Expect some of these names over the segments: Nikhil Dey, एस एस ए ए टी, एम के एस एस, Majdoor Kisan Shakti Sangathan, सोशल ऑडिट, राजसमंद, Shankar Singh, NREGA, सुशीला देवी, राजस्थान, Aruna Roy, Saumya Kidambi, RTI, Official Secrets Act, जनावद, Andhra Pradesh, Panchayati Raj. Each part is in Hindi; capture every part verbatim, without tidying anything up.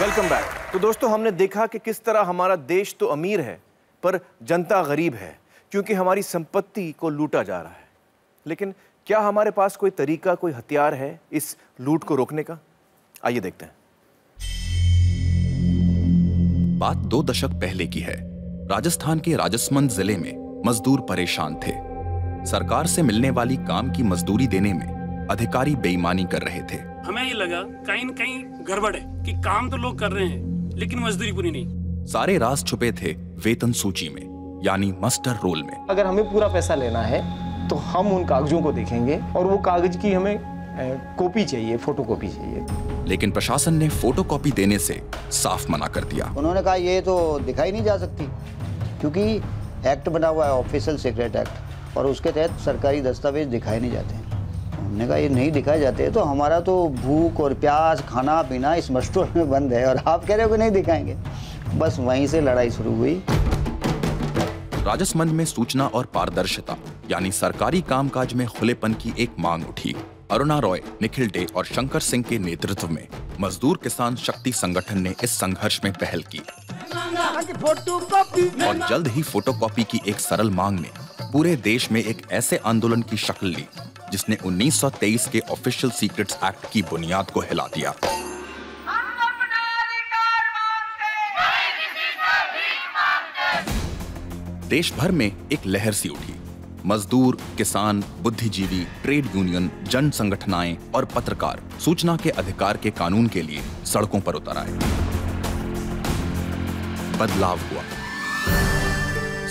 Welcome back. तो दोस्तों हमने देखा कि किस तरह हमारा देश तो अमीर है पर जनता गरीब है क्योंकि हमारी संपत्ति को लूटा जा रहा है। लेकिन क्या हमारे पास कोई तरीका, कोई हथियार है इस लूट को रोकने का? आइए देखते हैं। बात दो दशक पहले की है। राजस्थान के राजसमंद जिले में मजदूर परेशान थे। सरकार से मिलने वाली काम की मजदूरी देने में अधिकारी बेईमानी कर रहे थे। हमें ये लगा कहीं न कहीं गड़बड़ है कि काम तो लोग कर रहे हैं लेकिन मजदूरी पूरी नहीं। सारे राज छुपे थे वेतन सूची में, यानी मस्टर रोल में। अगर हमें पूरा पैसा लेना है तो हम उन कागजों को देखेंगे और वो कागज की हमें कॉपी चाहिए, फोटोकॉपी चाहिए। लेकिन प्रशासन ने फोटोकॉपी देने से साफ मना कर दिया। उन्होंने कहा ये तो दिखाई नहीं जा सकती क्योंकि एक्ट बना हुआ है ऑफिशियल सीक्रेट एक्ट, और उसके तहत सरकारी दस्तावेज दिखाए नहीं जाते हैं। हमने कहा ये नहीं दिखाए जाते तो हमारा तो भूख और प्यास, खाना पीना इस मस्टोर में बंद है और आप कह रहे हो कि नहीं दिखाएंगे। बस वहीं से लड़ाई शुरू हुई। राजसमंद में सूचना और पारदर्शिता यानी सरकारी कामकाज में खुलेपन की एक मांग उठी। अरुणा रॉय, निखिल डे और शंकर सिंह के नेतृत्व में मजदूर किसान शक्ति संगठन ने इस संघर्ष में पहल की और जल्द ही फोटोकॉपी की एक सरल मांग ने पूरे देश में एक ऐसे आंदोलन की शक्ल ली जिसने उन्नीस सौ तेईस के ऑफिशियल सीक्रेट्स एक्ट की बुनियाद को हिला दिया। देश भर में एक लहर सी उठी। मजदूर, किसान, बुद्धिजीवी, ट्रेड यूनियन, जन संगठनाएं और पत्रकार सूचना के अधिकार के कानून के लिए सड़कों पर उतर आए। बदलाव हुआ।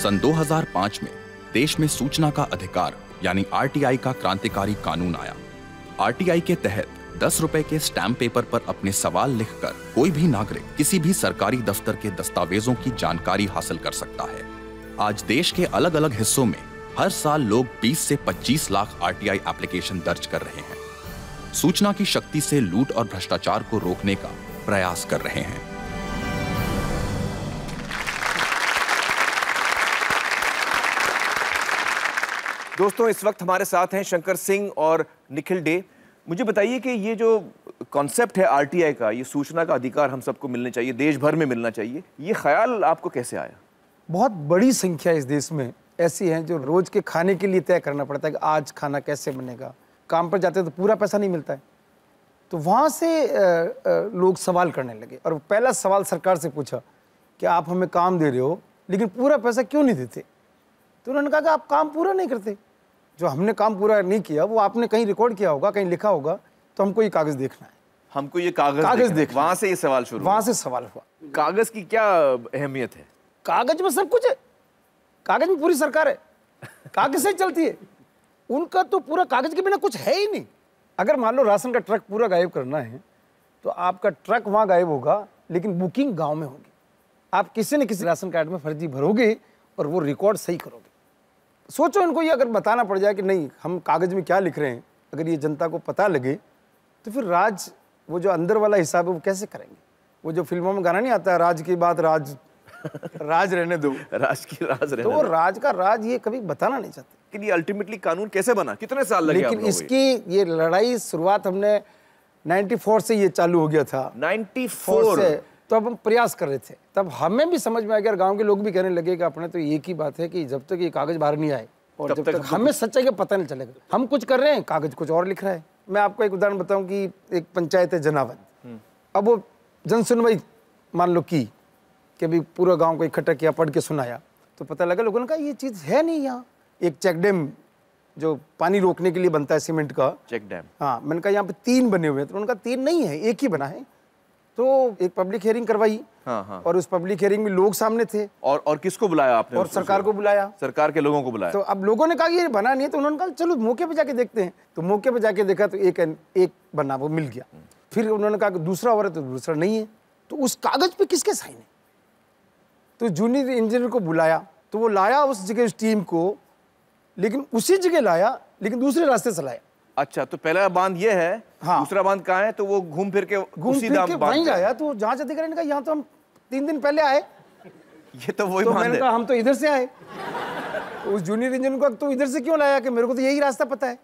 सन दो हज़ार पाँच में देश में सूचना का अधिकार यानी आर टी आई का क्रांतिकारी कानून आया। आर टी आई के तहत दस रुपए के स्टैम्प पेपर पर अपने सवाल लिखकर कोई भी नागरिक किसी भी सरकारी दफ्तर के दस्तावेजों की जानकारी हासिल कर सकता है। आज देश के अलग अलग हिस्सों में हर साल लोग बीस से पच्चीस lakh R T I application दर्ज कर रहे हैं। सूचना की शक्ति से लूट और भ्रष्टाचार को रोकने का प्रयास कर रहे हैं। दोस्तों इस वक्त हमारे साथ हैं शंकर सिंह और निखिल डे। मुझे बताइए कि ये जो कॉन्सेप्ट है आर टी आई का, ये सूचना का अधिकार हम सबको मिलना चाहिए, देश भर में मिलना चाहिए, ये ख्याल आपको कैसे आया? बहुत बड़ी संख्या इस देश में ऐसी हैं जो रोज के खाने के लिए तय करना पड़ता है कि आज खाना कैसे बनेगा। काम पर जाते हैं तो पूरा पैसा नहीं मिलता है, तो वहाँ से लोग सवाल करने लगे और पहला सवाल सरकार से पूछा कि आप हमें काम दे रहे हो लेकिन पूरा पैसा क्यों नहीं देते। तो उन्होंने कहा कि आप काम पूरा नहीं करते, जो हमने काम पूरा नहीं किया वो आपने कहीं रिकॉर्ड किया होगा, कहीं लिखा होगा, तो हमको ये कागज़ देखना है, हमको ये कागज़ कागज़ देखना। वहाँ से ये सवाल शुरू, वहाँ से सवाल हुआ कागज़ की क्या अहमियत है। कागज़ में सब कुछ है, कागज में पूरी सरकार है, कागज से चलती है। उनका तो पूरा कागज के बिना कुछ है ही नहीं। अगर मान लो राशन का ट्रक पूरा गायब करना है तो आपका ट्रक वहाँ गायब होगा लेकिन बुकिंग गांव में होगी। आप किसी न किसी राशन कार्ड में फर्जी भरोगे और वो रिकॉर्ड सही करोगे। सोचो उनको ये अगर बताना पड़ जाए कि नहीं हम कागज में क्या लिख रहे हैं, अगर ये जनता को पता लगे तो फिर राज, वो जो अंदर वाला हिसाब है वो कैसे करेंगे। वो जो फिल्मों में गाना नहीं आता है, राज की बात राज राज रहने दो, राज की राज रहने दो। तो राज का राज ये कभी बताना नहीं चाहते कि ये अल्टीमेटली कानून कैसे बना, कितने साल लगे। लेकिन इसकी ये लड़ाई शुरुआत हमने चौरानवे से ये चालू हो गया था, चौरानवे से। तो अब हम प्रयास कर रहे थे, तब हमें भी समझ में आ गया, गांव के लोग भी कहने लगे कि अपने तो एक ही बात है कि जब तक ये कागज बाहर नहीं आए और जब तक हमें सच्चाई का पता नहीं चलेगा, हम कुछ कर रहे हैं कागज कुछ और लिख रहा है। मैं आपको एक उदाहरण बताऊँ कि एक पंचायत है जनावद, अब वो जन सुनवाई मान लो की कि भी पूरा गांव को इकट्ठा किया, पढ़ के सुनाया, तो पता लगा लोगों ने कहा ये चीज़ है नहीं यहाँ। एक चेक डैम जो पानी रोकने के लिए बनता है सीमेंट का चेक डैम, हाँ, मैंने कहा यहाँ पे तीन बने हुए हैं, तो उनका तीन नहीं है, एक ही बना है। तो एक पब्लिक हियरिंग करवाई, हाँ, हाँ। और उस पब्लिक हियरिंग में लोग सामने थे और और किसको बुलाया आपने? और सरकार को बुलाया, सरकार के लोगों को बुलाया। तो अब लोगों ने कहा ये बना नहीं है, तो उन्होंने कहा चलो मौके पर जाके देखते हैं। तो मौके पर जाके देखा तो एक एक बना वो मिल गया। फिर उन्होंने कहा दूसरा हो रहा है, तो दूसरा नहीं है, तो उस कागज पर किसके साइन है। तो जूनियर इंजीनियर को बुलाया, तो वो लाया उस जगह उस टीम को, लेकिन उसी जगह लाया लेकिन दूसरे रास्ते से लाया। अच्छा, तो पहला बांध ये है, हाँ। दूसरा बांध कहाँ है? तो वो घूम फिर के घूम फिर के वहीं आया। तो जांच अधिकारी ने कहा यहाँ तो हम तीन दिन पहले आए, ये तो वही बांध है। मैंने कहा हम तो इधर से आए उस जूनियर इंजीनियर को तू इधर से क्यों लाया कि मेरे को तो यही रास्ता पता है।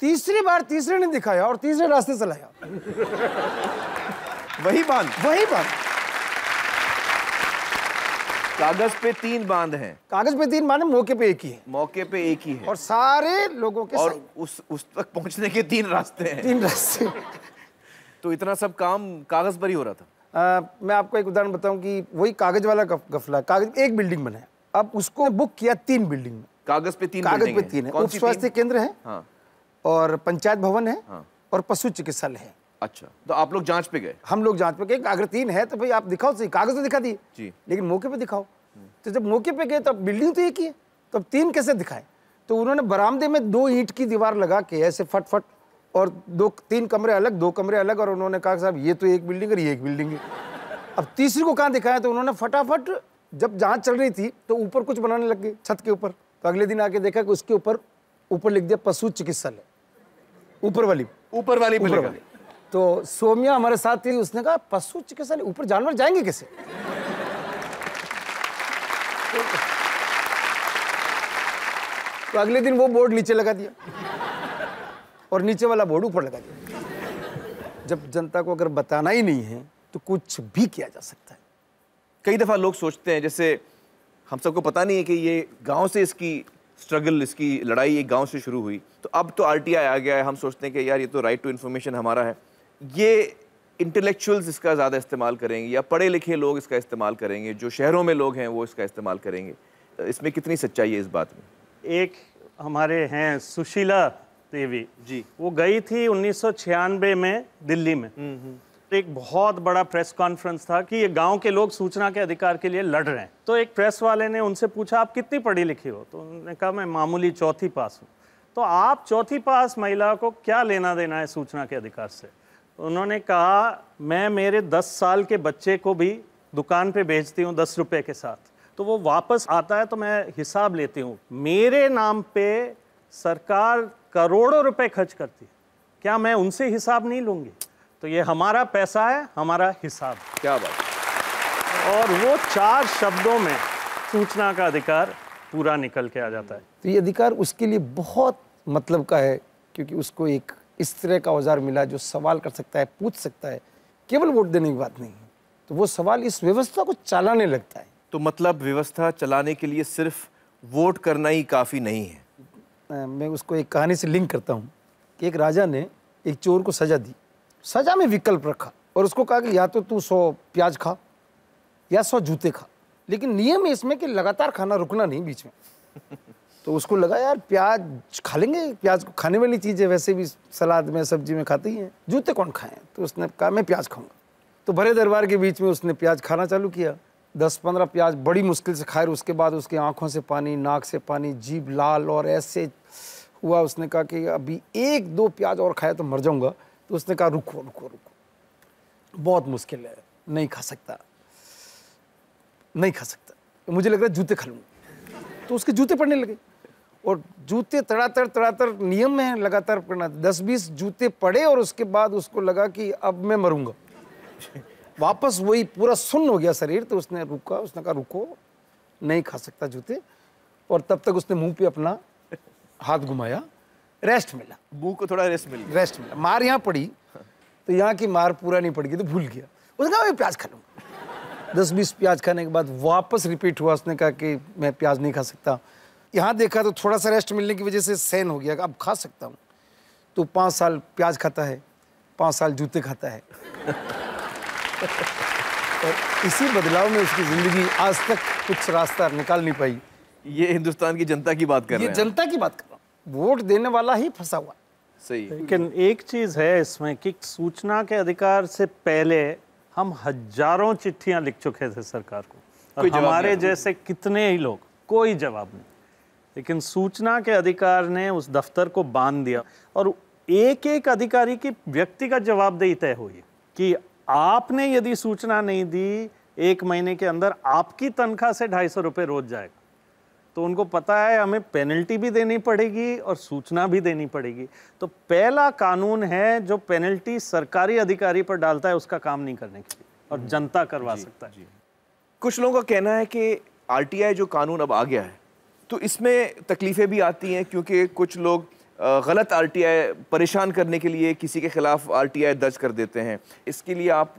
तीसरी बार तीसरे ने दिखाया और तीसरे रास्ते से लाया। वही बांध वही बांध कागज पे तीन बांध हैं। कागज पे तीन बांध है, मौके पे एक ही है। मौके पे एक ही है और सारे लोगों के और उस उस तक पहुंचने के तीन रास्ते हैं। तीन रास्ते तो इतना सब काम कागज पर ही हो रहा था। आ, मैं आपको एक उदाहरण बताऊं कि वही कागज वाला गफला। कागज एक बिल्डिंग बनाया, अब उसको बुक किया तीन बिल्डिंग में। कागज पे तीन कागज पे तीन है। उप स्वास्थ्य केंद्र है हाँ। और पंचायत भवन है हाँ। और पशु चिकित्सालय है। अच्छा, तो आप लोग जांच पे गए? हम लोग जांच पे गए। अगर तीन है तो भाई आप दिखाओ सही, कागज तो दिखा दिए लेकिन मौके पे दिखाओ। तो जब मौके पे गए तो बिल्डिंग तो एक ही है, तो अब तीन कैसे दिखाए? तो उन्होंने बरामदे में दो ईंट की दीवार लगा के ऐसे फट फट, और दो तीन कमरे अलग दो कमरे अलग, और उन्होंने कहा साहब ये तो एक बिल्डिंग है ये एक बिल्डिंग है। अब तीसरी को कहाँ दिखाया? तो उन्होंने फटाफट जब जांच चल रही थी तो ऊपर कुछ बनाने लग गए छत के ऊपर। तो अगले दिन आके देखा कि उसके ऊपर ऊपर लिख दिया पशु चिकित्सालय, ऊपर वाली ऊपर वाली ऊपर वाली। तो सौम्या हमारे साथ थी, उसने कहा पशु चिकित्सालय ऊपर जानवर जाएंगे कैसे? तो अगले दिन वो बोर्ड नीचे लगा दिया और नीचे वाला बोर्ड ऊपर लगा दिया। जब जनता को अगर बताना ही नहीं है तो कुछ भी किया जा सकता है। कई दफा लोग सोचते हैं, जैसे हम सबको पता नहीं है कि ये गांव से इसकी स्ट्रगल, इसकी लड़ाई एक गांव से शुरू हुई। तो अब तो आरटीआई आ गया है, हम सोचते हैं कि यार ये तो राइट टू इन्फॉर्मेशन हमारा है। ये इंटेलेक्चुअल्स इसका ज़्यादा इस्तेमाल करेंगे या पढ़े लिखे लोग इसका इस्तेमाल करेंगे, जो शहरों में लोग हैं वो इसका इस्तेमाल करेंगे। इसमें कितनी सच्चाई है इस बात में? एक हमारे हैं सुशीला देवी जी, वो गई थी उन्नीस सौ छियानवे में दिल्ली में। एक बहुत बड़ा प्रेस कॉन्फ्रेंस था कि ये गांव के लोग सूचना के अधिकार के लिए लड़ रहे हैं। तो एक प्रेस वाले ने उनसे पूछा आप कितनी पढ़ी लिखी हो? तो उन्होंने कहा मैं मामूली चौथी पास हूँ। तो आप चौथी पास महिला को क्या लेना देना है सूचना के अधिकार से? उन्होंने कहा मैं मेरे दस साल के बच्चे को भी दुकान पर बेचती हूँ दस रुपये के साथ, तो वो वापस आता है तो मैं हिसाब लेती हूँ। मेरे नाम पर सरकार करोड़ों रुपए खर्च करती है, क्या मैं उनसे हिसाब नहीं लूँगी? तो ये हमारा पैसा है, हमारा हिसाब। क्या बात! और वो चार शब्दों में सूचना का अधिकार पूरा निकल के आ जाता है। तो ये अधिकार उसके लिए बहुत मतलब का है, क्योंकि उसको एक इस तरह का औजार मिला जो सवाल कर सकता है, पूछ सकता है। केवल वोट देने की बात नहीं है, तो वो सवाल इस व्यवस्था को चलाने लगता है। तो मतलब व्यवस्था चलाने के लिए सिर्फ वोट करना ही काफ़ी नहीं है। मैं उसको एक कहानी से लिंक करता हूँ कि एक राजा ने एक चोर को सजा दी, सजा में विकल्प रखा और उसको कहा कि या तो तू सौ प्याज खा या सौ जूते खा, लेकिन नियम है इसमें कि लगातार खाना, रुकना नहीं बीच में। तो उसको लगा यार प्याज खा लेंगे, प्याज को खाने वाली चीज़ है, वैसे भी सलाद में सब्जी में खाते ही हैं, जूते कौन खाएँ? तो उसने कहा मैं प्याज खाऊँगा। तो भरे दरबार के बीच में उसने प्याज खाना चालू किया, दस पंद्रह प्याज बड़ी मुश्किल से खाए। उसके बाद उसके आँखों से पानी, नाक से पानी, जीभ लाल और ऐसे हुआ। उसने कहा कि अभी एक दो प्याज और खाया तो मर जाऊंगा। तो उसने कहा रुको रुको रुको, बहुत मुश्किल है, नहीं खा सकता, नहीं खा सकता, मुझे लग रहा है जूते खा लूँगा। तो उसके जूते पड़ने लगे और जूते तड़ातड़ तड़ातड़, नियम में लगातार पड़ना, दस बीस जूते पड़े और उसके बाद उसको लगा कि अब मैं मरूँगा। वापस वही पूरा सुन्न हो गया शरीर। तो उसने रुका, उसने कहा रुको, नहीं खा सकता जूते। और तब तक उसने मुंह पे अपना हाथ घुमाया, रेस्ट मिला, मुंह को थोड़ा रेस्ट मिला, रेस्ट मिला। मार यहाँ पड़ी तो यहाँ की मार पूरा नहीं पड़ गई तो भूल गया। उसने कहा मैं प्याज खा लूँगा। दस बीस प्याज खाने के बाद वापस रिपीट हुआ, उसने कहा कि मैं प्याज नहीं खा सकता। यहाँ देखा तो थोड़ा सा रेस्ट मिलने की वजह से सहन हो गया, अब खा सकता हूँ। तो पाँच साल प्याज खाता है, पाँच साल जूते खाता है और इसी बदलाव में उसकी जिंदगी आज तक कुछ रास्ता निकाल नहीं पाई। ये हिंदुस्तान की जनता की बात कर रहे हैं, ये जनता की बात कर रहा हूँ, वोट देने वाला ही फंसा हुआ। सही। लेकिन एक चीज़ है इसमें कि सूचना के अधिकार से पहले हम हजारों चिट्ठियाँ लिख चुके थे सरकार को, और हमारे जैसे कितने ही लोग, कोई जवाब नहीं। लेकिन सूचना के अधिकार ने उस दफ्तर को बांध दिया और एक एक अधिकारी की व्यक्तिगत जवाबदेही तय हुई कि आपने यदि सूचना नहीं दी एक महीने के अंदर आपकी तनख्वाह से ढाई सौ रुपये रोज जाएगा। तो उनको पता है हमें पेनल्टी भी देनी पड़ेगी और सूचना भी देनी पड़ेगी। तो पहला कानून है जो पेनल्टी सरकारी अधिकारी पर डालता है उसका काम नहीं करने के लिए, और जनता करवा सकता है। कुछ लोगों का कहना है कि आरटीआई जो कानून अब आ गया है तो इसमें तकलीफ़ें भी आती हैं क्योंकि कुछ लोग गलत आरटीआई परेशान करने के लिए किसी के खिलाफ आरटीआई दर्ज कर देते हैं, इसके लिए आप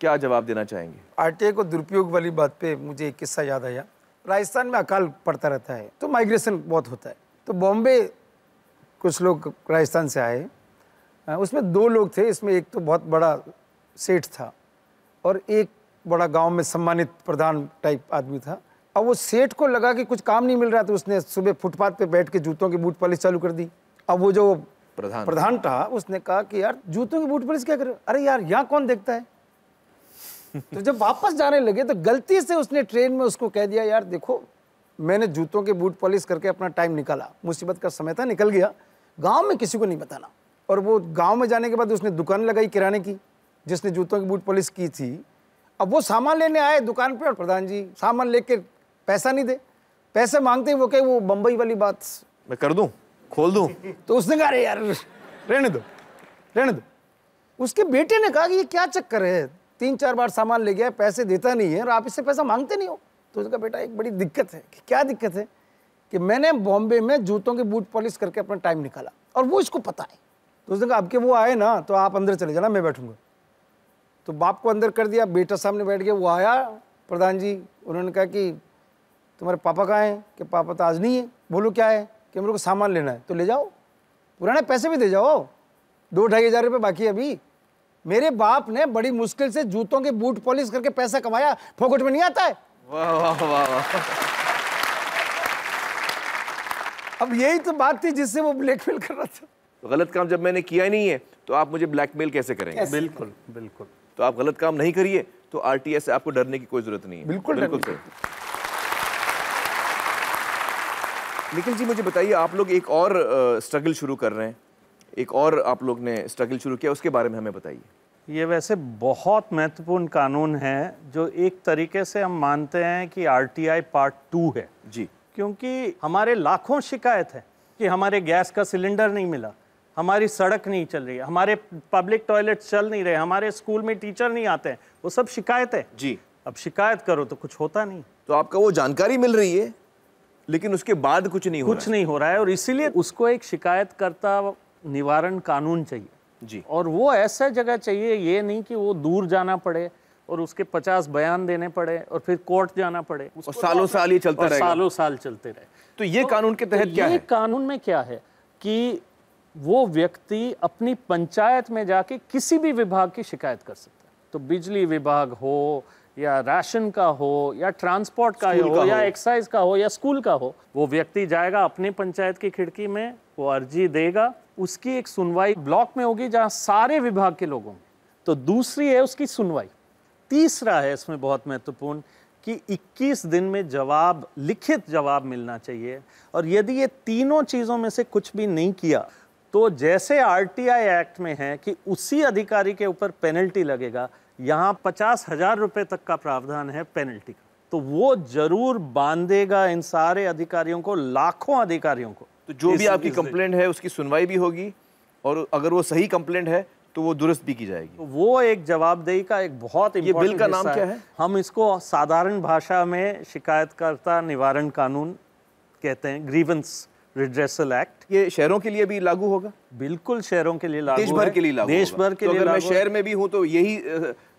क्या जवाब देना चाहेंगे? आरटीआई को दुरुपयोग वाली बात पे मुझे एक किस्सा याद आया। राजस्थान में अकाल पड़ता रहता है तो माइग्रेशन बहुत होता है, तो बॉम्बे कुछ लोग राजस्थान से आए, उसमें दो लोग थे, इसमें एक तो बहुत बड़ा सेठ था और एक बड़ा गाँव में सम्मानित प्रधान टाइप आदमी था। अब वो सेठ को लगा कि कुछ काम नहीं मिल रहा, तो उसने सुबह फुटपाथ पे बैठ के जूतों की बूट पॉलिश चालू कर दी। अब वो जो प्रधान प्रधान था उसने कहा कि यार जूतों की बूट पॉलिश क्या करे, अरे यार यहाँ कौन देखता है। तो जब वापस जाने लगे तो गलती से उसने ट्रेन में उसको कह दिया, यार देखो मैंने जूतों की बूट पॉलिश करके अपना टाइम निकाला, मुसीबत का समय था, निकल गया, गाँव में किसी को नहीं बताना। और वो गाँव में जाने के बाद उसने दुकान लगाई किराने की जिसने जूतों की बूट पॉलिश की थी। अब वो सामान लेने आए दुकान पर और प्रधान जी सामान लेके पैसा नहीं दे, पैसे मांगते वो कहे वो बंबई वाली बात मैं कर दूं, खोल दूं। तो उसने कहा अरे यार रहने दो रहने दो। उसके बेटे ने कहा कि ये क्या चक्कर है, तीन चार बार सामान ले गया, पैसे देता नहीं है और आप इससे पैसा मांगते नहीं हो। तो उसका बेटा एक बड़ी दिक्कत है कि क्या दिक्कत है कि मैंने बॉम्बे में जूतों की बूट पॉलिश करके अपना टाइम निकाला और वो इसको पता है। तो उसने कहा अब के वो आए ना तो आप अंदर चले जाना, मैं बैठूंगा। तो बाप को अंदर कर दिया, बेटा सामने बैठ गया। वो आया प्रधान जी, उन्होंने कहा कि तुम्हारे पापा कहाँ हैं, कि पापा तो आज नहीं है। बोलो क्या है, कि हम लोग को सामान लेना है। तो ले जाओ, पुराने पैसे भी दे जाओ, दो ढाई हज़ार रुपये बाकी अभी। मेरे बाप ने बड़ी मुश्किल से जूतों के बूट पॉलिश करके पैसा कमाया, फोकट में नहीं आता है। वाह वाह वाह वाह। अब यही तो बात थी जिससे वो ब्लैकमेल कर रहा था। तो गलत काम जब मैंने किया ही नहीं है तो आप मुझे ब्लैकमेल कैसे करेंगे? बिल्कुल बिल्कुल। तो आप गलत काम नहीं करिए तो आरटीआई से आपको डरने की कोई जरूरत नहीं है। बिल्कुल बिल्कुल सर। निखिल जी मुझे बताइए, आप लोग एक और स्ट्रगल शुरू कर रहे हैं, एक और आप लोग ने स्ट्रगल शुरू किया, उसके बारे में हमें बताइए। ये वैसे बहुत महत्वपूर्ण कानून है जो एक तरीके से हम मानते हैं कि आरटीआई पार्ट टू है जी, क्योंकि हमारे लाखों शिकायत है कि हमारे गैस का सिलेंडर नहीं मिला, हमारी सड़क नहीं चल रही है, हमारे पब्लिक टॉयलेट चल नहीं रहे, हमारे स्कूल में टीचर नहीं आते हैं, वो सब शिकायत है जी। अब शिकायत करो तो कुछ होता नहीं, तो आपका वो जानकारी मिल रही है लेकिन उसके बाद कुछ नहीं हो कुछ नहीं हो रहा है, और इसीलिए उसको एक शिकायतकर्ता निवारण कानून चाहिए जी। और वो ऐसा जगह चाहिए, ये नहीं कि वो दूर जाना पड़े और उसके पचास बयान देने पड़े और फिर कोर्ट जाना पड़े, और सालों साल ये चलता रहे, सालों साल चलते रहे। तो ये कानून के तहत क्या है? कानून में क्या है कि वो व्यक्ति अपनी पंचायत में जाके किसी भी विभाग की शिकायत कर सकता है। तो बिजली विभाग हो या राशन का हो या ट्रांसपोर्ट का हो, का हो या एक्साइज का हो या स्कूल का हो, वो व्यक्ति जाएगा अपनी पंचायत की खिड़की में, वो अर्जी देगा, उसकी एक सुनवाई ब्लॉक में होगी जहां सारे विभाग के लोग होंगे। तो दूसरी है उसकी सुनवाई। तीसरा है इसमें बहुत महत्वपूर्ण कि इक्कीस दिन में जवाब, लिखित जवाब मिलना चाहिए। और यदि ये तीनों चीज़ों में से कुछ भी नहीं किया तो जैसे आरटीआई एक्ट में है कि उसी अधिकारी के ऊपर पेनल्टी लगेगा, यहाँ पचास हजार रुपये तक का प्रावधान है पेनल्टी का, तो वो जरूर बांधेगा इन सारे अधिकारियों को, लाखों अधिकारियों को। तो जो भी आपकी कंप्लेंट है उसकी सुनवाई भी होगी और अगर वो सही कंप्लेंट है तो वो दुरुस्त भी की जाएगी। तो वो एक जवाबदेही का एक बहुत इम्पोर्टेंट बिल का नाम क्या है? हम इसको साधारण भाषा में शिकायतकर्ता निवारण कानून कहते हैं, ग्रीवेंस रिड्रेसल एक्ट। ये शहरों के लिए भी लागू होगा? बिल्कुल, शहरों के लिए लागू, देश भर के लिए लागू, देश भर के लिए। अगर मैं शहर में भी हूँ तो यही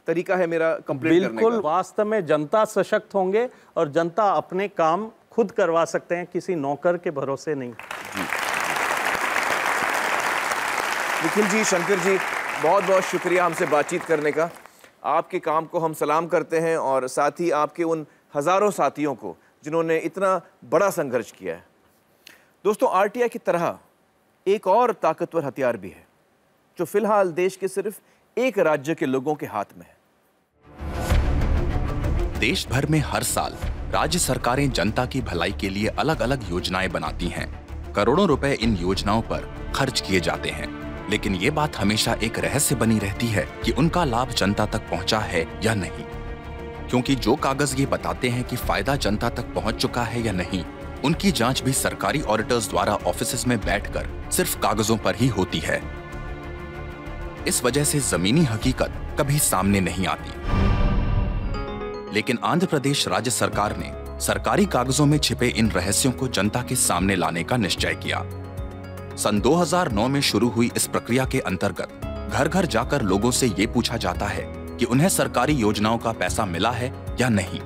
तरीका है मेरा कंप्लेंट करने का। बिल्कुल, वास्तव में जनता सशक्त होंगे और जनता अपने काम खुद करवा सकते हैं, किसी नौकर के भरोसे नहीं। निखिल जी, शंकर जी, बहुत बहुत शुक्रिया हमसे बातचीत करने का। आपके काम को हम सलाम करते हैं और साथ ही आपके उन हजारों साथियों को जिन्होंने इतना बड़ा संघर्ष किया है। दोस्तों, आरटीआई की तरह एक और ताकतवर हथियार भी है जो फिलहाल देश के सिर्फ एक राज्य के लोगों के हाथ में है। देश भर में हर साल राज्य सरकारें जनता की भलाई के लिए अलग अलग योजनाएं बनाती हैं। करोड़ों रुपए इन योजनाओं पर खर्च किए जाते हैं, लेकिन ये बात हमेशा एक रहस्य बनी रहती है कि उनका लाभ जनता तक पहुंचा है या नहीं, क्योंकि जो कागज ये बताते हैं कि फायदा जनता तक पहुंच चुका है या नहीं, उनकी जांच भी सरकारी ऑडिटर्स द्वारा ऑफिसेज में बैठकर सिर्फ कागजों पर ही होती है। इस वजह से जमीनी हकीकत कभी सामने नहीं आती। लेकिन आंध्र प्रदेश राज्य सरकार ने सरकारी कागजों में छिपे इन रहस्यों को जनता के सामने लाने का निश्चय किया। सन दो हज़ार नौ में शुरू हुई इस प्रक्रिया के अंतर्गत घर घर जाकर लोगों से ये पूछा जाता है कि उन्हें सरकारी योजनाओं का पैसा मिला है या नहीं।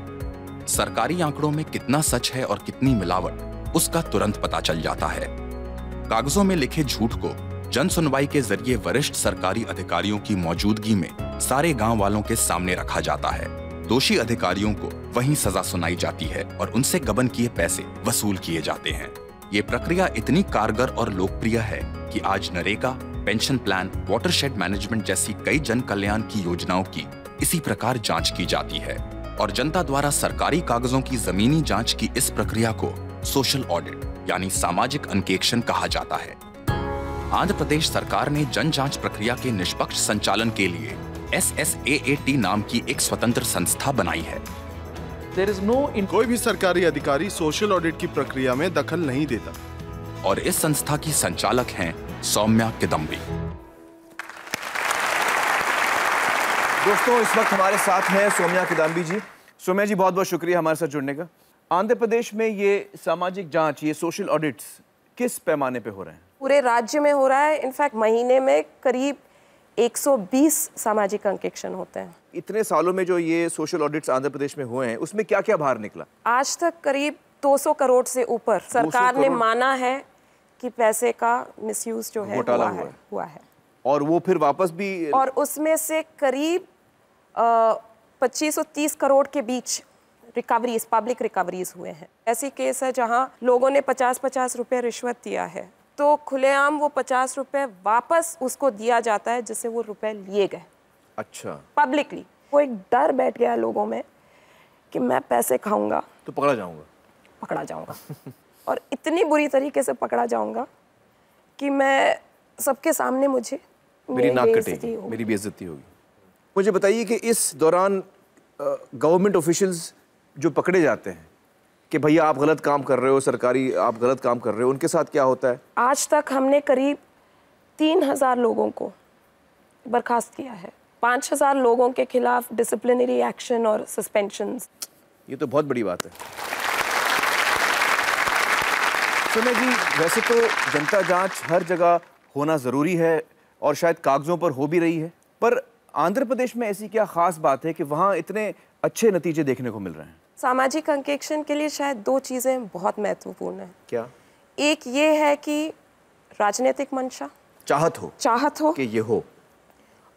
सरकारी आंकड़ों में कितना सच है और कितनी मिलावट, उसका तुरंत पता चल जाता है। कागजों में लिखे झूठ को जन सुनवाई के जरिए वरिष्ठ सरकारी अधिकारियों की मौजूदगी में सारे गांव वालों के सामने रखा जाता है। दोषी अधिकारियों को वहीं सजा सुनाई जाती है और उनसे गबन किए पैसे वसूल किए जाते हैं। ये प्रक्रिया इतनी कारगर और लोकप्रिय है कि आज NREGA, pension plan, watershed management जैसी कई जन कल्याण की योजनाओं की इसी प्रकार जांच की जाती है और जनता द्वारा सरकारी कागजों की जमीनी जांच की इस प्रक्रिया को सोशल ऑडिट यानी सामाजिक अंकेक्षण कहा जाता है। आंध्र प्रदेश सरकार ने जन जांच प्रक्रिया के निष्पक्ष संचालन के लिए एस एस ए ए टी नाम की एक स्वतंत्र संस्था बनाई है। There is no in... कोई भी सरकारी अधिकारी सोशल ऑडिट की प्रक्रिया में दखल नहीं देता। और इस संस्था की संचालक हैं सौम्या किदम्बी। दोस्तों, इस वक्त हमारे साथ हैं सौम्या किदम्बी जी। सौम्या जी, बहुत बहुत शुक्रिया हमारे साथ जुड़ने का। आंध्र प्रदेश में ये सामाजिक जांच, ये सोशल ऑडिट्स किस पैमाने पे हो रहे हैं? पूरे राज्य में हो रहा है। इनफैक्ट महीने में करीब एक सौ बीस सामाजिक अंकेक्षण होते हैं। इतने सालों में जो ये सोशल ऑडिट्स आंध्र प्रदेश में हुए हैं, उसमें क्या क्या बाहर निकला? आज तक करीब दो सौ करोड़ से ऊपर सरकार ने माना है कि पैसे का मिसयूज जो है हुआ, हुआ, है हुआ है और वो फिर वापस भी, और उसमें से करीब पच्चीस और तीस करोड़ के बीच रिकवरीज, पब्लिक रिकवरीज हुए हैं। ऐसी केस है जहाँ लोगों ने पचास पचास रुपये रिश्वत दिया है, तो खुलेआम वो पचास रुपए वापस उसको दिया जाता है जिससे वो रुपए लिए गए। अच्छा, पब्लिकली वो एक डर बैठ गया लोगों में कि मैं पैसे खाऊंगा तो पकड़ा जाऊंगा पकड़ा जाऊंगा और इतनी बुरी तरीके से पकड़ा जाऊंगा कि मैं सबके सामने मुझे मेरी नाक कटेगी, मेरी बेइज्जती होगी। मुझे बताइए कि इस दौरान गवर्नमेंट ऑफिशियल्स जो पकड़े जाते हैं कि भैया आप गलत काम कर रहे हो, सरकारी आप गलत काम कर रहे हो, उनके साथ क्या होता है? आज तक हमने करीब तीन हज़ार लोगों को बर्खास्त किया है। पाँच हज़ार लोगों के खिलाफ डिसिप्लिनरी एक्शन और सस्पेंशंस। ये तो बहुत बड़ी बात है। सुनिए जी, वैसे तो जनता जांच हर जगह होना ज़रूरी है और शायद कागज़ों पर हो भी रही है, पर आंध्र प्रदेश में ऐसी क्या ख़ास बात है कि वहाँ इतने अच्छे नतीजे देखने को मिल रहे हैं? सामाजिक अंकेक्षण के लिए शायद दो चीज़ें बहुत महत्वपूर्ण हैं। क्या? एक ये है कि राजनीतिक मंशा, चाहत हो चाहत हो कि ये हो,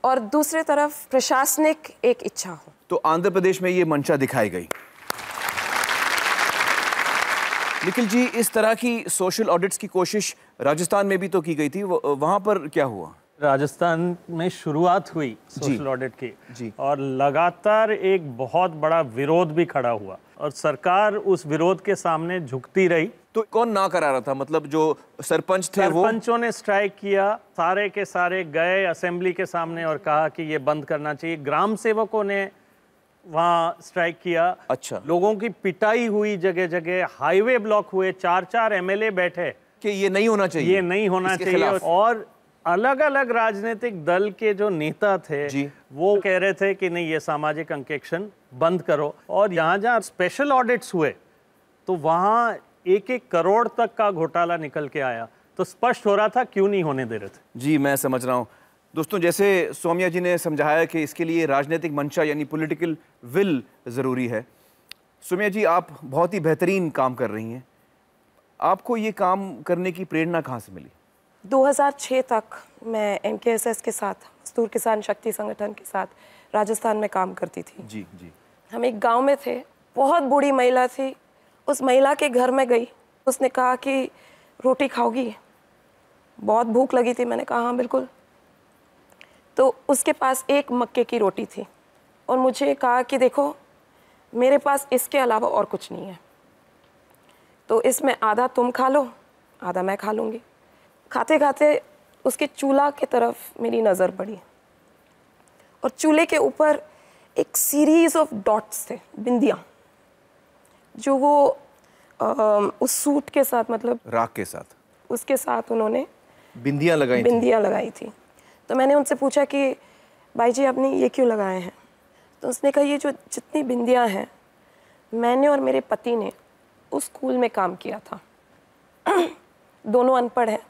और दूसरे तरफ प्रशासनिक एक इच्छा हो। तो आंध्र प्रदेश में ये मंशा दिखाई गई। निखिल जी, इस तरह की सोशल ऑडिट्स की कोशिश राजस्थान में भी तो की गई थी, वहाँ पर क्या हुआ? राजस्थान में शुरुआत हुई सोशल ऑडिट की जी। और लगातार एक बहुत बड़ा विरोध भी खड़ा हुआ और सरकार उस विरोध के सामने झुकती रही। तो कौन ना करा रहा था? मतलब जो सरपंच थे, सरपंचों ने स्ट्राइक किया, सारे के सारे गए असेंबली के सामने और कहा कि ये बंद करना चाहिए। ग्राम सेवकों ने वहाँ स्ट्राइक किया। अच्छा, लोगों की पिटाई हुई, जगह जगह हाईवे ब्लॉक हुए, चार चार एम एल ए बैठे कि ये नहीं होना चाहिए, ये नहीं होना चाहिए। और अलग अलग राजनीतिक दल के जो नेता थे वो कह रहे थे कि नहीं, ये सामाजिक अंकेक्षण बंद करो। और यहाँ जहाँ स्पेशल ऑडिट्स हुए तो वहाँ एक एक करोड़ तक का घोटाला निकल के आया। तो स्पष्ट हो रहा था क्यों नहीं होने दे रहे थे। जी, मैं समझ रहा हूँ। दोस्तों, जैसे सौम्या जी ने समझाया कि इसके लिए राजनीतिक मंशा यानी पॉलिटिकल विल ज़रूरी है। सौम्या जी, आप बहुत ही बेहतरीन काम कर रही हैं। आपको ये काम करने की प्रेरणा कहाँ से मिली? दो हज़ार छह तक मैं एम के एस एस के साथ, मजदूर किसान शक्ति संगठन के साथ राजस्थान में काम करती थी। जी जी। हम एक गांव में थे, बहुत बूढ़ी महिला थी। उस महिला के घर में गई, उसने कहा कि रोटी खाओगी? बहुत भूख लगी थी। मैंने कहा हाँ बिल्कुल। तो उसके पास एक मक्के की रोटी थी और मुझे कहा कि देखो, मेरे पास इसके अलावा और कुछ नहीं है, तो इसमें आधा तुम खा लो, आधा मैं खा लूँगी। खाते खाते उसके चूल्हा की तरफ मेरी नज़र पड़ी और चूल्हे के ऊपर एक सीरीज़ ऑफ डॉट्स थे, बिंदियाँ, जो वो आ, उस सूट के साथ, मतलब राख के साथ, उसके साथ उन्होंने बिंदियाँ लगाई बिंदियाँ लगाई थी। तो मैंने उनसे पूछा कि भाई जी, आपने ये क्यों लगाए हैं? तो उसने कहा ये जो जितनी बिंदियाँ हैं मैंने और मेरे पति ने उस स्कूल में काम किया था। दोनों अनपढ़ हैं,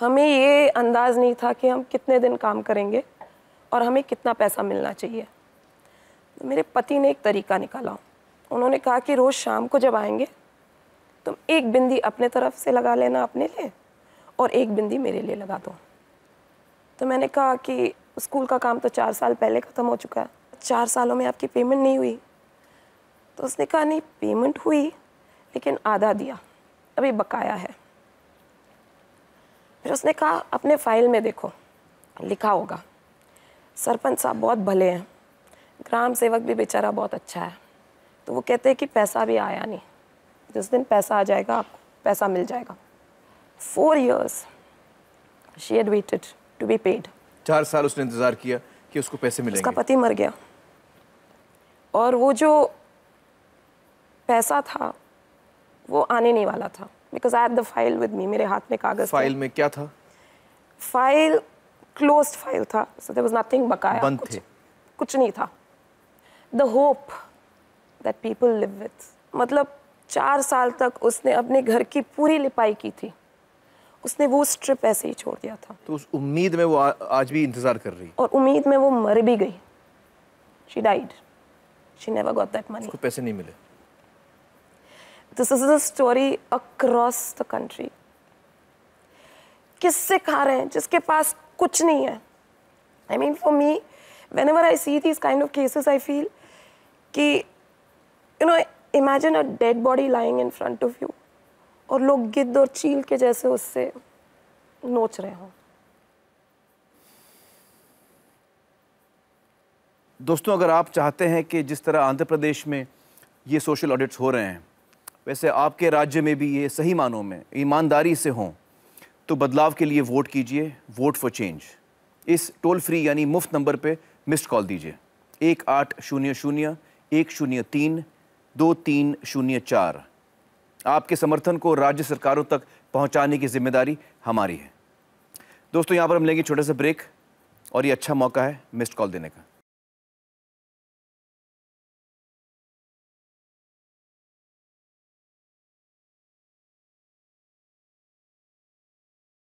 हमें ये अंदाज़ नहीं था कि हम कितने दिन काम करेंगे और हमें कितना पैसा मिलना चाहिए। तो मेरे पति ने एक तरीका निकाला, उन्होंने कहा कि रोज़ शाम को जब आएंगे तुम एक बिंदी अपने तरफ से लगा लेना अपने लिए और एक बिंदी मेरे लिए लगा दो। तो मैंने कहा कि स्कूल का काम तो चार साल पहले ख़त्म हो चुका है, चार सालों में आपकी पेमेंट नहीं हुई। तो उसने कहा नहीं पेमेंट हुई लेकिन आधा दिया, अभी बकाया है। फिर उसने कहा अपने फाइल में देखो लिखा होगा। सरपंच साहब बहुत भले हैं, ग्राम सेवक भी बेचारा बहुत अच्छा है, तो वो कहते हैं कि पैसा भी आया नहीं, जिस दिन पैसा आ जाएगा आपको पैसा मिल जाएगा। Four years she had waited to be paid. चार साल उसने इंतज़ार किया कि उसको पैसे मिलेंगे। उसका पति मर गया और वो जो पैसा था वो आने नहीं वाला था, because I had the file with me, मेरे हाथ में कागज़। फाइल में क्या था? फाइल क्लोज्ड फाइल था, सो देयर वाज नथिंग बकाया, बंद थे, कुछ नहीं था। The hope that people live with, मतलब चार साल तक उसने अपने घर की पूरी लिपाई की थी, उसने वो स्ट्रिप ऐसे ही छोड़ दिया था। तो उस उम्मीद में वो आ, आज भी इंतज़ार कर रही है और उम्मीद में वो मर भी गई। She died, she never got that money, उसको पैसे नहीं मिले। This is the story across the country. किससे खा रहे हैं जिसके पास कुछ नहीं है। I mean for me whenever I see these kind of cases I feel कि you know imagine a dead body lying in front of you और लोग गिद्ध और चील के जैसे उससे नोच रहे हों। दोस्तों, अगर आप चाहते हैं कि जिस तरह आंध्र प्रदेश में ये सोशल ऑडिट्स हो रहे हैं वैसे आपके राज्य में भी ये सही मानों में ईमानदारी से हों, तो बदलाव के लिए वोट कीजिए, वोट फॉर चेंज। इस टोल फ्री यानी मुफ्त नंबर पे मिस्ड कॉल दीजिए एक आठ शून्य शून्य एक शून्य तीन दो तीन शून्य चार। आपके समर्थन को राज्य सरकारों तक पहुंचाने की जिम्मेदारी हमारी है। दोस्तों, यहाँ पर हम लेंगे छोटे से ब्रेक और ये अच्छा मौका है मिस्ड कॉल देने का।